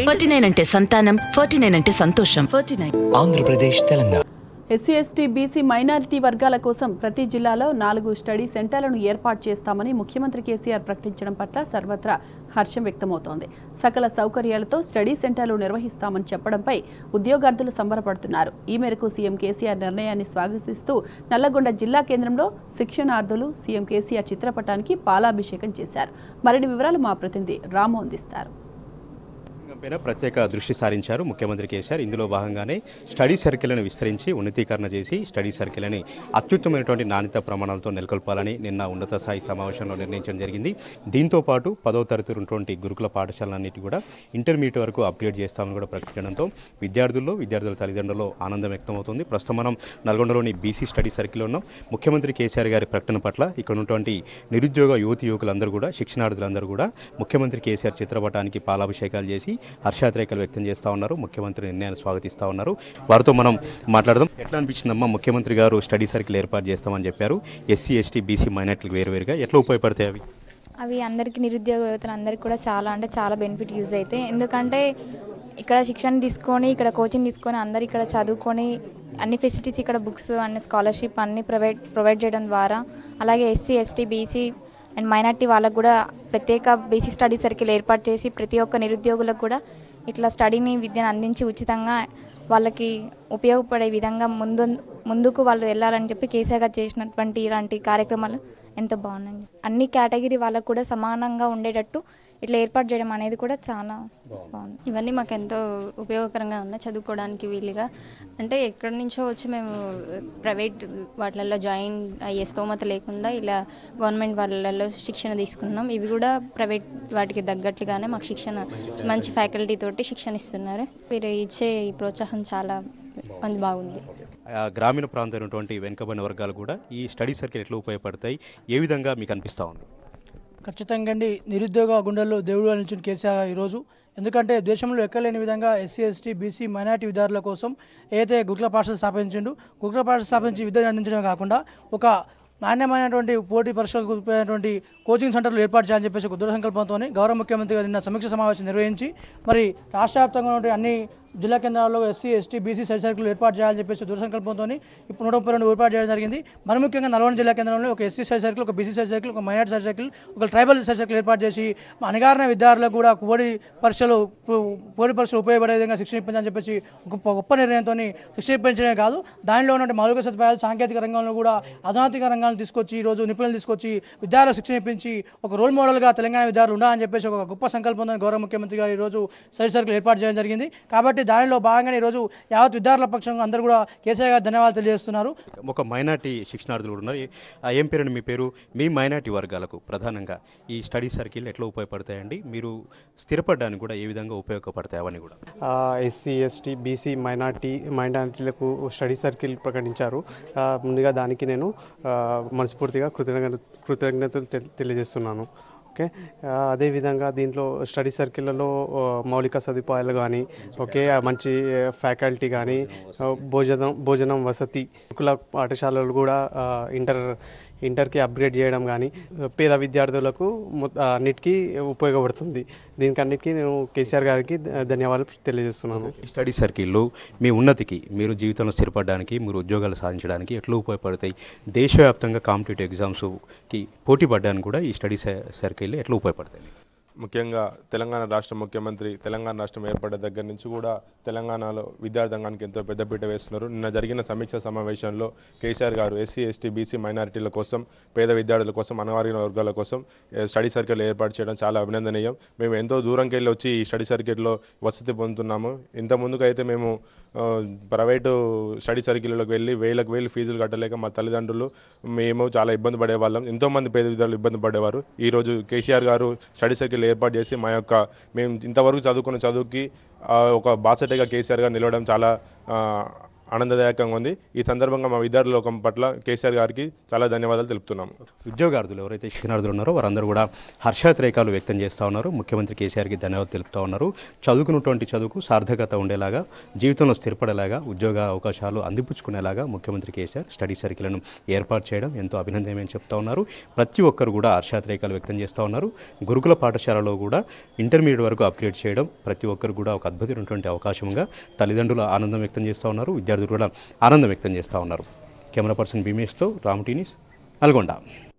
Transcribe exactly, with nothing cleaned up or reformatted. उनचास అంటే సంతానం, उनचास అంటే సంతోషం। Andhra Pradesh Telangana SC ST BC minority వర్గాల కోసం ప్రతి జిల్లాలో నాలుగు స్టడీ సెంటర్లను ఏర్పాటు చేస్తామని ముఖ్యమంత్రి కేసీఆర్ ప్రకటించడం పట్ల సర్వత్రా హర్షం వ్యక్తమవుతోంది। సకల సౌకర్యాలతో స్టడీ సెంటర్లు నిర్వహిస్తామని చెప్పడంపై ఉద్యోగార్థులు సంబరపడుతున్నారు। ఈ మేరకు సీఎం కేసీఆర్ నిర్ణయాన్ని స్వాగతిస్తూ నల్లగొండ జిల్లా కేంద్రంలో శిక్షణార్థులు సీఎం కేసీఆర్ చిత్రపటానికి పాలాభిషేకం చేశారు। మరిన్ని వివరాలు మా ప్రతినిధి రాము అందిస్తారు। ప్రత్యేక దృష్టి సారించారు ముఖ్యమంత్రి కేసీఆర్। ఇందులో భాగంగానే స్టడీ సర్కిల్ని విస్తరించి ఉన్నతీకరణ చేసి స్టడీ సర్కిల్ని అత్యుత్తమైనటువంటి నాణ్యత ప్రమాణాలతో నెలకొల్పాలని నిన్న ఉన్నత స్థాయి సమావేశంలో నిర్ణయించడం జరిగింది। దీంతో పాటు పదో తరగతి ఉన్నటువంటి గురుకుల పాఠశాలలన్నిటి కూడా ఇంటర్మీడియట్ వరకు అప్గ్రేడ్ చేస్తామని కూడా ప్రకటించడంతో విద్యార్థుల్లో విద్యార్థుల తల్లిదండ్రుల్లో ఆనందం వ్యక్తమవుతుంది। ప్రస్తుతం మనం నల్గొండలోని బీసీ స్టడీ సర్కిల్లో ఉన్నాం। ముఖ్యమంత్రి కేసీఆర్ గారి ప్రకటన పట్ల ఇక్కడ ఉన్నటువంటి నిరుద్యోగ యువతి యువకులందరూ కూడా శిక్షణార్థులందరూ కూడా ముఖ్యమంత్రి కేసీఆర్ చిత్రపటానికి పాలాభిషేకాలు చేసి హర్షాత్రేకలు వ్యక్తం చేస్తా ఉన్నారు। ముఖ్యమంత్రి నిర్ణయాన్ని స్వాగతిస్తా ఉన్నారు। వారితో మనం మాట్లాడదాం। ఎట్లా అనిపించిందమ్మా ముఖ్యమంత్రి గారు స్టడీ సర్కిల్ ఏర్పాటు చేస్తామని చెప్పారు? ఎస్సీ ఎస్టీ బీసీ మైనార్టీలకు వేరువేరుగా ఎట్లా ఉపయోగపడతాయి అవి? అవి అందరికీ నిరుద్యోగ యువతను అందరికీ కూడా చాలా అంటే చాలా బెనిఫిట్ యూజ్ అవుతాయి। ఎందుకంటే ఇక్కడ శిక్షణ తీసుకొని ఇక్కడ కోచింగ్ తీసుకొని అందరు ఇక్కడ చదువుకొని అన్ని ఫెసిలిటీస్ ఇక్కడ బుక్స్ అన్ని స్కాలర్షిప్ అన్ని ప్రొవైడ్ ప్రొవైడ్ చేయడం ద్వారా అలాగే SC ST BC and minority వాళ్ళకు కూడా ప్రత్యేక బీసీ స్టడీ సర్కిల్ ఏర్పాటు చేసి ప్రతి ఒక్క నిరుద్యోగులకు కూడా ఇట్లా స్టడీని విద్యను అందించి ఉచితంగా వాళ్ళకి ఉపయోగపడే విధంగా ముందు ముందుకు వాళ్ళు వెళ్ళాలని చెప్పి కేసీఆర్ గారు చేసినటువంటి ఇలాంటి కార్యక్రమాలు ఎంత బాగున్నాయి। అన్ని కేటగిరీ వాళ్ళకు కూడా సమానంగా ఉండేటట్టు ఇట్లా ఏర్పాటు చేయడం అనేది కూడా చాలా బాగుంది। ఇవన్నీ మాకు ఎంతో ఉపయోగకరంగా ఉన్నాయి చదువుకోవడానికి వీలుగా। అంటే ఎక్కడి నుంచో వచ్చి మేము ప్రైవేట్ వాటిలలో జాయిన్ అయ్యే స్తోమత లేకుండా ఇలా గవర్నమెంట్ వాళ్ళలో శిక్షణ తీసుకున్నాం। ఇవి కూడా ప్రైవేట్ వాటికి తగ్గట్లుగానే మాకు శిక్షణ మంచి ఫ్యాకల్టీ తోటి శిక్షణ ఇస్తున్నారు। మీరు ఇచ్చే ఈ ప్రోత్సాహం చాలా మంది బాగుంది। గ్రామీణ ప్రాంతంలోటువంటి వెనుకబడిన వర్గాలు కూడా ఈ స్టడీ సర్కిల్ ఎట్లా ఉపయోగపడతాయి, ఏ విధంగా మీకు అనిపిస్తూ ఉంది? ఖచ్చితంగా అండి నిరుద్యోగ గుండెల్లో దేవుడు నిలిచిన కేసీఆర్ ఈరోజు, ఎందుకంటే దేశంలో ఎక్కలేని విధంగా ఎస్సీ ఎస్టీ బీసీ మైనార్టీ విద్యార్థుల కోసం ఏదైతే గురుకుల పాఠశాల స్థాపించిండు, గురుకుల పాఠశాల స్థాపించి విద్యను అందించడమే కాకుండా ఒక నాణ్యమైనటువంటి పోటీ పరీక్షలకు ఉపయోగమైనటువంటి కోచింగ్ సెంటర్లు ఏర్పాటు చేయాలని చెప్పేసి ఒక దృఢసంకల్పంతో గౌరవ ముఖ్యమంత్రి గారు నిన్న సమీక్ష సమావేశం నిర్వహించి మరి రాష్ట్ర వ్యాప్తంగా ఉండే అన్ని జిల్లా కేంద్రాల్లో SC ST BC study circle ఏర్పాటు చేయాలని చెప్పేసి దృఢసంకల్పంతో ఇప్పుడు నూట ముప్పై రెండు ఏర్పాటు చేయడం జరిగింది। మరి ముఖ్యంగా నల్గొండ జిల్లా కేంద్రంలో ఒక ఎస్సీ స్టడీ సర్కిల్, ఒక బీసీ స్టడీ సర్కిల్, ఒక మైనార్టీ స్టడీ సర్కిల్, ఒక ట్రైబల్ స్టడీ సర్కిల్ ఏర్పాటు చేసి అణగారిన విద్యార్థులకు కూడా పోటీ పరీక్షలు పోటీ పరీక్షలు ఉపయోగపడే విధంగా శిక్షణ ఇప్పించాలని చెప్పేసి గొప్ప గొప్ప నిర్ణయంతో శిక్షణ ఇప్పించడమే కాదు, దానిలో ఉన్న మౌలిక సదుపాయాలు సాంకేతిక రంగంలో కూడా అధునాతిక రంగాలను తీసుకొచ్చి ఈరోజు నిపుణులు తీసుకొచ్చి విద్యార్థులకు శిక్షణ ఇప్పించి ఒక రోల్ మోడల్గా తెలంగాణ విద్యార్థులు ఉండాలని చెప్పేసి ఒక గొప్ప సంకల్పంతో గౌరవ ముఖ్యమంత్రి గారు ఈరోజు స్టడీ సర్కిల్ ఏర్పాటు చేయడం జరిగింది। కాబట్టి దానిలో భాగంగానే ఈరోజు యావత్ విద్యార్థుల పక్షంగా అందరూ కూడా కేసీఆర్ గారు ధన్యవాదాలు తెలియజేస్తున్నారు। ఒక మైనార్టీ శిక్షణార్థులు కూడా ఉన్నారు, ఏం పేరు మీ పేరు? మీ మైనార్టీ వర్గాలకు ప్రధానంగా ఈ స్టడీ సర్కిల్ ఎట్లా ఉపయోగపడతాయండి, మీరు స్థిరపడడానికి కూడా ఏ విధంగా ఉపయోగపడతాయి అవన్నీ కూడా? ఎస్సీ ఎస్టీ బీసీ మైనార్టీ మైనార్టీలకు స్టడీ సర్కిల్ ప్రకటించారు, ముందుగా దానికి నేను మనస్ఫూర్తిగా కృతజ్ఞత కృతజ్ఞతలు తెలియజేస్తున్నాను। ఓకే, అదేవిధంగా దీంట్లో స్టడీ సర్కిల్లలో మౌలిక సదుపాయాలు కానీ, ఓకే మంచి ఫ్యాకల్టీ కానీ, భోజనం భోజనం వసతి, గురుకుల పాఠశాలలు కూడా ఇంటర్ ఇంటర్కి అప్గ్రేడ్ చేయడం కానీ పేద విద్యార్థులకు అన్నిటికీ ఉపయోగపడుతుంది। దీనికన్నిటికీ నేను కేసీఆర్ గారికి ధన్యవాదాలు తెలియజేస్తున్నాను। స్టడీ సర్కిల్లు మీ ఉన్నతికి, మీరు జీవితంలో స్థిరపడడానికి, మీరు ఉద్యోగాలు సాధించడానికి ఎట్లా ఉపయోగపడతాయి? దేశవ్యాప్తంగా కాంపిటేటివ్ ఎగ్జామ్స్కి పోటీ పడడానికి కూడా ఈ స్టడీ సర్కిల్ ఎట్లా ఉపయోగపడతాయి? ముఖ్యంగా తెలంగాణ రాష్ట్ర ముఖ్యమంత్రి తెలంగాణ రాష్ట్రం ఏర్పడ్డ దగ్గర నుంచి కూడా తెలంగాణలో విద్యార్థంగానికి ఎంతో పెద్దపీట వేస్తున్నారు। నిన్న జరిగిన సమీక్ష సమావేశంలో కేసీఆర్ గారు ఎస్సీ ఎస్టీ బీసీ మైనారిటీల కోసం, పేద విద్యార్థుల కోసం, అణగారిన వర్గాల కోసం స్టడీ సర్కిల్ ఏర్పాటు చేయడం చాలా అభినందనీయం। మేము ఎంతో దూరంకి వెళ్ళి వచ్చి ఈ స్టడీ సర్కిల్లో వసతి పొందుతున్నాము। ఇంత ముందుకైతే మేము ప్రైవేటు స్టడీ సర్కిల్లోకి వెళ్ళి వేలకు వేలు ఫీజులు కట్టలేక మా తల్లిదండ్రులు మేము చాలా ఇబ్బంది పడేవాళ్ళం, ఎంతోమంది పేద విద్యార్థులు ఇబ్బంది పడేవారు। ఈరోజు కేసీఆర్ గారు స్టడీ సర్కిల్ ఏర్పాటు చేసి మా యొక్క మేము ఇంతవరకు చదువుకున్న చదువుకి ఒక బాసటగా కేసీఆర్ గారు నిలవడం చాలా ఆనందదాయకంగా ఉంది। ఈ సందర్భంగా మా విద్యార్థుల లోకం పట్ల కేసీఆర్ గారికి చాలా ధన్యవాదాలు తెలుపుతున్నాము। ఉద్యోగార్థులు ఎవరైతే శిక్షణార్థులు ఉన్నారో వారందరూ కూడా హర్షాతిరేకాలు వ్యక్తం చేస్తా ఉన్నారు। ముఖ్యమంత్రి కేసీఆర్కి ధన్యవాదాలు తెలుపుతా ఉన్నారు। చదువుకున్నటువంటి చదువుకు సార్థకత ఉండేలాగా, జీవితంలో స్థిరపడేలాగా, ఉద్యోగ అవకాశాలు అందిపుచ్చుకునేలాగా ముఖ్యమంత్రి కేసీఆర్ స్టడీ సర్కిల్‌ను ఏర్పాటు చేయడం ఎంతో అభినందనీయమని చెప్తా ఉన్నారు। ప్రతి ఒక్కరు కూడా హర్షాతిరేకాలు వ్యక్తం చేస్తా ఉన్నారు। గురుకుల పాఠశాలలో కూడా ఇంటర్మీడియట్ వరకు అప్గ్రేడ్ చేయడం ప్రతి ఒక్కరు కూడా ఒక అద్భుతమైనటువంటి అవకాశంగా తల్లిదండ్రులు ఆనందం వ్యక్తం చేస్తా ఉన్నారు। విద్యార్థులు కూడా ఆనందం వ్యక్తం చేస్తా ఉన్నారు। కెమెరా పర్సన్ భీమేష్తో రామ్ టీనిస్, నల్గొండ।